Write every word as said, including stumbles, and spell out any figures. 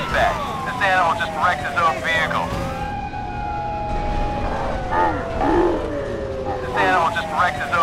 this back. This animal just wrecked his own vehicle. This animal just wrecked his own vehicle.